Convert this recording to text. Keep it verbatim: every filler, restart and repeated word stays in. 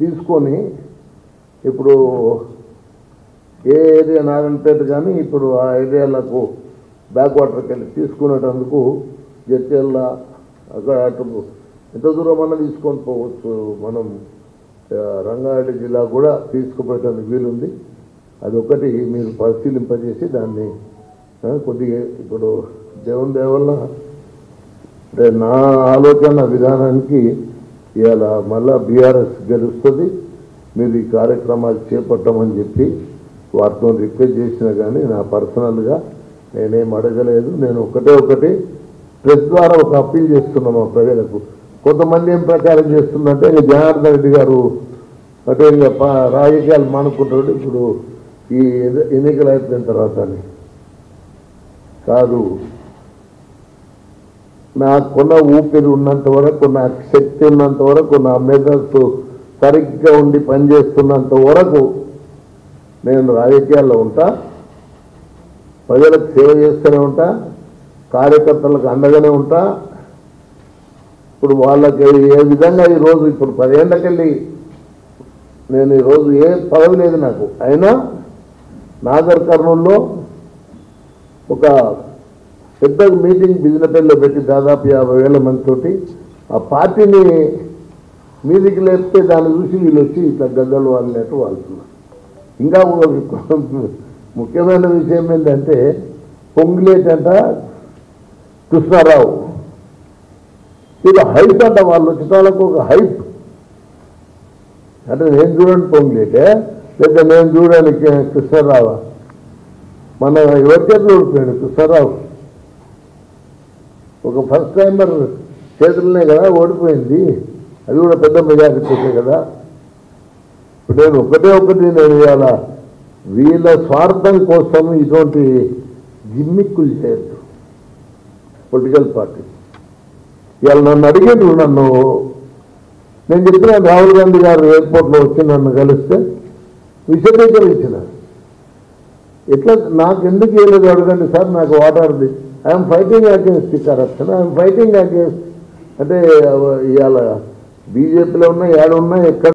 తీసుకొని ఇప్పుడు ఏ ఏరియా నాగంపేట కానీ ఇప్పుడు ఆ ఏరియాలకు బ్యాక్ వాటర్కి వెళ్ళి తీసుకునేటందుకు జడ్చల్ల అక్కడ ఎంత దూరం అన్నా తీసుకొని పోవచ్చు. మనం రంగారెడ్డి జిల్లా కూడా తీసుకుపోయేటానికి వీలుంది. అదొకటి మీరు పరిశీలింపజేసి దాన్ని కొద్దిగా ఇప్పుడు దేవుని దేవల్ల అంటే నా ఆలోచన విధానానికి ఇవాళ మళ్ళా బీఆర్ఎస్ గెలుస్తుంది, మీరు ఈ కార్యక్రమాలు చేపట్టమని చెప్పి వారితో రిక్వెస్ట్ చేసినా కానీ నా పర్సనల్గా నేనేం అడగలేదు. నేను ఒకటే ఒకటి ప్రెస్ ద్వారా ఒక అప్పీల్ చేస్తున్నాం మా ప్రజలకు. కొంతమంది ఏం ప్రచారం చేస్తుందంటే జనార్దన్ రెడ్డి గారు అంటే ఇంకా రాజకీయాలు మానుకుంటాడు ఇప్పుడు ఈ ఎన్నికలు అయిపోయిన తర్వాత అని కాదు. నాకున్న ఊపిరి ఉన్నంత వరకు, నాకు శక్తి ఉన్నంత వరకు, నా మెదడు సరిగ్గా ఉండి పనిచేస్తున్నంత వరకు నేను రాజకీయాల్లో ఉంటా, ప్రజలకు సేవ చేస్తూనే ఉంటా, కార్యకర్తలకు అండగానే ఉంటా. ఇప్పుడు వాళ్ళకి ఏ విధంగా ఈరోజు ఇప్పుడు పదేళ్ళకెళ్ళి నేను ఈరోజు ఏ పదవి లేదు నాకు, అయినా నాగర్ కర్నూల్లో ఒక పెద్ద మీటింగ్ బిజినపేటలో పెట్టి దాదాపు యాభై వేల మందితోటి ఆ పార్టీని మీదికి లేపితే దాన్ని చూసి వీళ్ళు వచ్చి ఇట్లా గగ్గలు వాళ్ళనట్టు వాళ్తున్నారు. ఇంకా ముఖ్యమైన విషయం ఏంటంటే పొంగులేటంట కృష్ణారావు వీళ్ళు హైప్ అంట, వాళ్ళు వచ్చిన వాళ్ళకు ఒక హైప్ అంటే నేను చూడండి పొంగులేటే లేదా నేను చూడని కృష్ణారావు మన యువత ఓడిపోయాడు. కృష్ణారావు ఒక ఫస్ట్ టైమర్ చేతులనే కదా ఓడిపోయింది, అది కూడా పెద్ద మెజారిటీ కదా. ఇప్పుడు నేను ఒకటే ఒకటి నేను ఇవాళ వీళ్ళ స్వార్థం కోసం ఇటువంటి జిమ్మిక్కులు చేయొద్దు పొలిటికల్ పార్టీ. ఇవాళ నన్ను అడిగాడు, నన్ను నేను చెప్పిన రాహుల్ గాంధీ గారు ఎయిర్పోర్ట్లో వచ్చి నన్ను కలిస్తే విషదీకరించిన ఎట్లా నాకు ఎందుకు వేయలేదు అడగండి సార్, నాకు వాటర్ది I'm fighting against corruption, I'm fighting against అంటే ఇవాళ బీజేపీలో ఉన్నా ఏడున్నా ఎక్కడ